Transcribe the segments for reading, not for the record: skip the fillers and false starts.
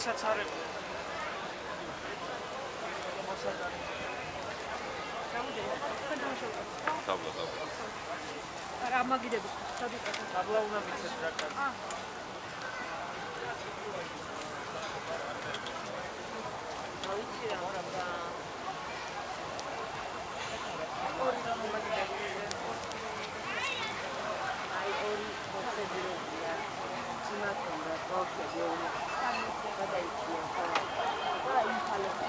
ისაც არებ რა მაგიდები სადიყო დაბლა უნდა მიცეს რა კარგი მოიცი რა რა ორი რა მაგიდები აი ორი მოხდებია ძიმაკონ და ბოქები ორი გადაიქცია და იმხალება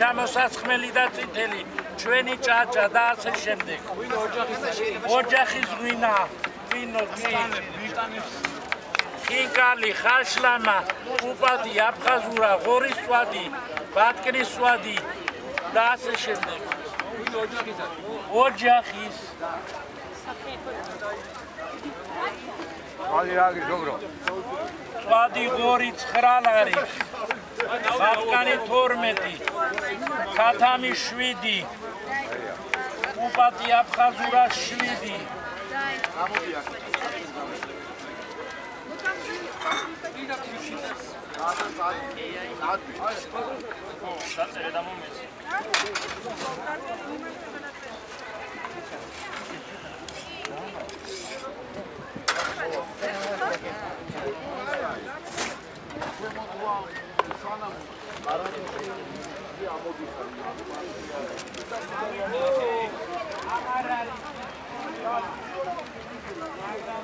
ჩამოსასხმელი და წითელი ჩვენი ჭაჭა და ასე შემდეგ ოჯახის ღვინა ვინო ვიტანებს ხინკალი ხაშლამა უბადი აფხაზურა ღორის სვადი ბატკნის სვადი და ასე შემდეგ ოჯახის ხალი რა არის გოგრო სვადი ღორი 9 არის ბატკანი 12 Katami 7 Ubati Abkhazura 7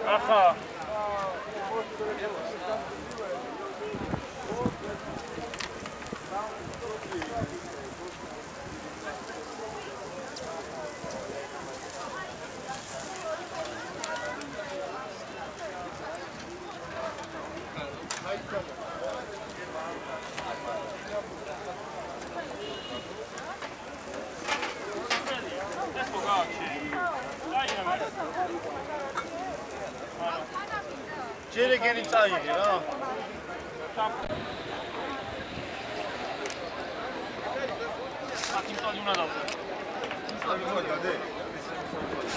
Aha.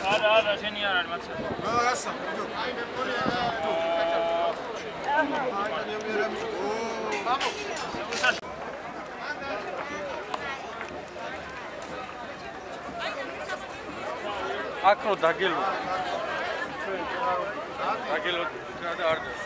Ara, genial, Marcelo. No, gracias. Ακρο Δαγγέλου. Δαγγέλου, τι άρδες.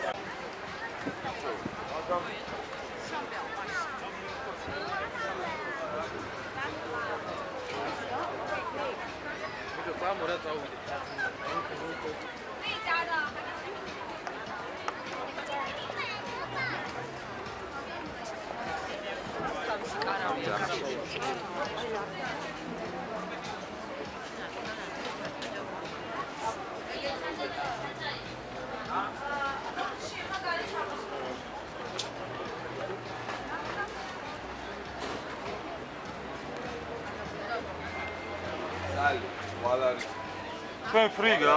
Quem friga?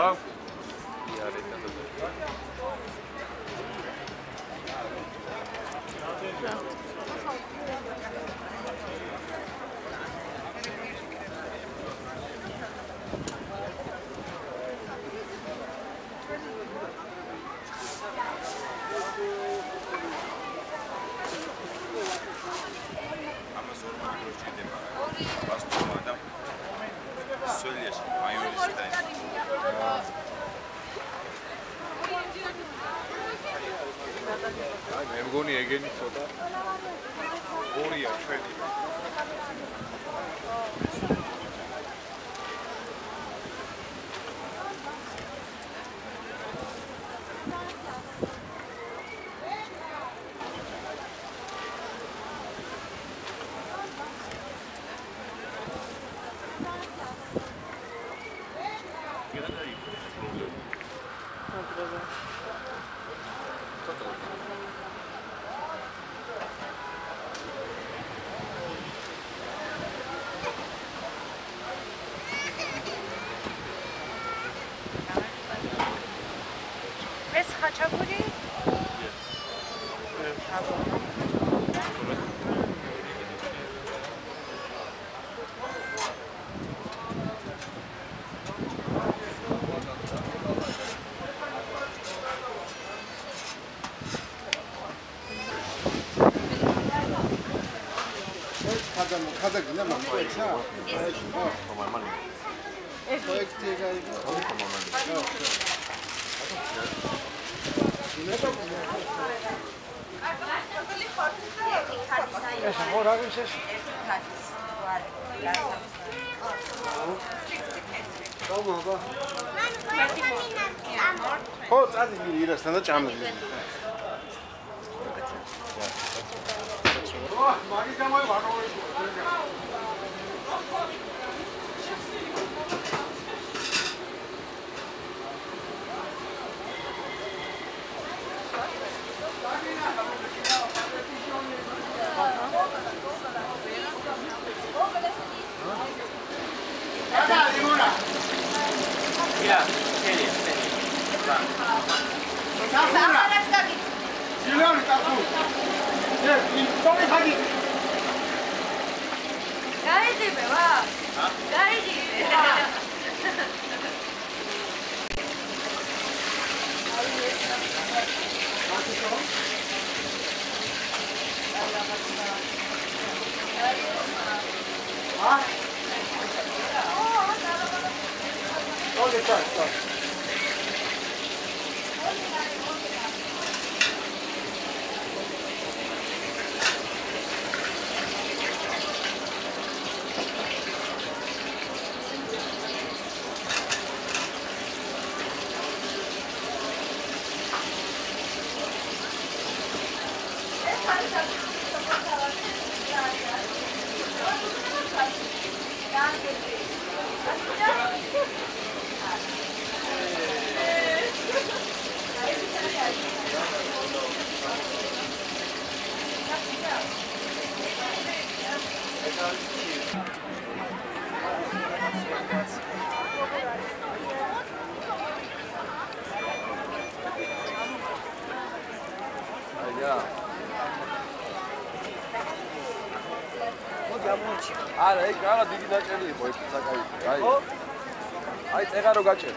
Ai, será o gato?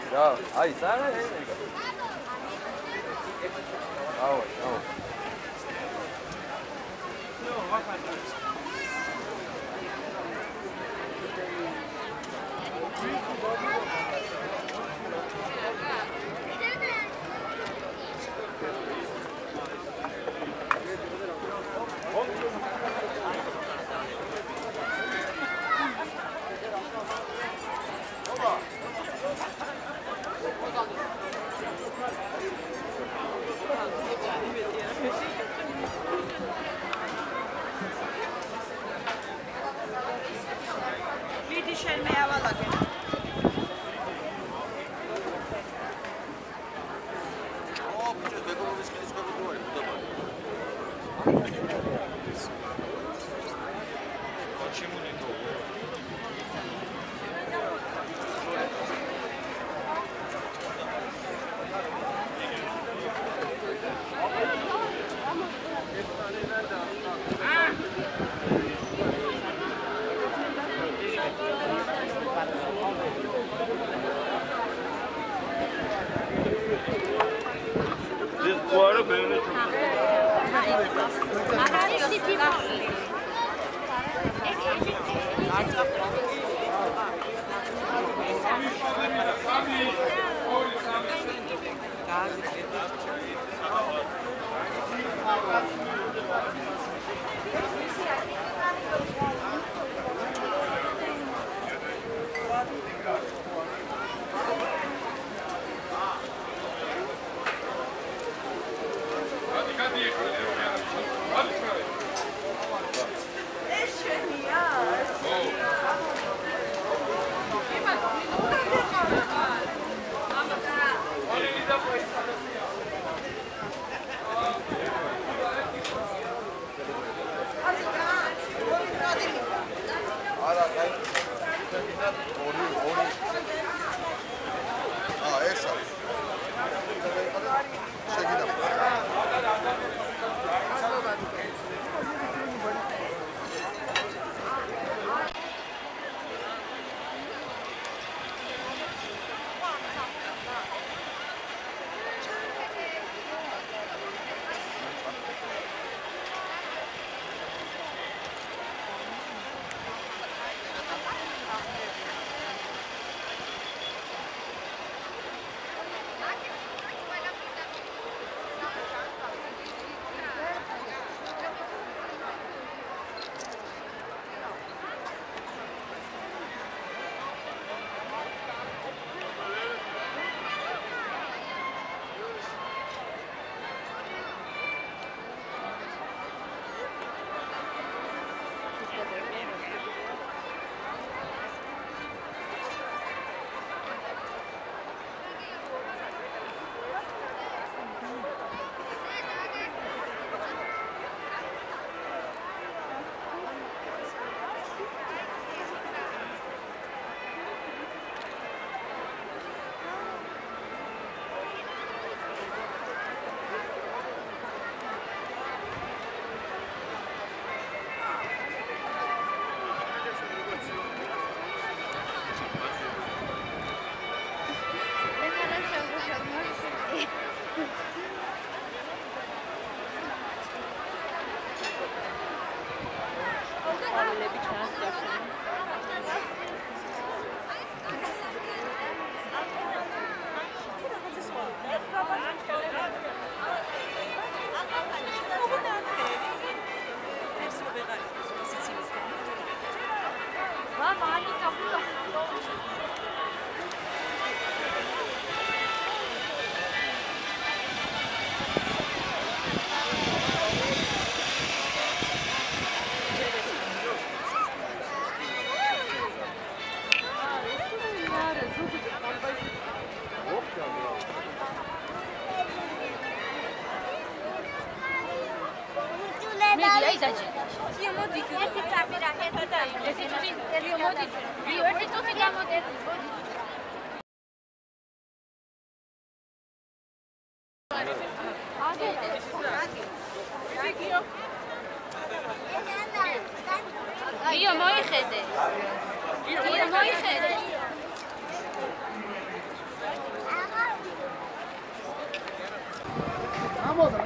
Ai, será? Vamos,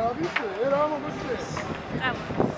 ラビットエラーの星です。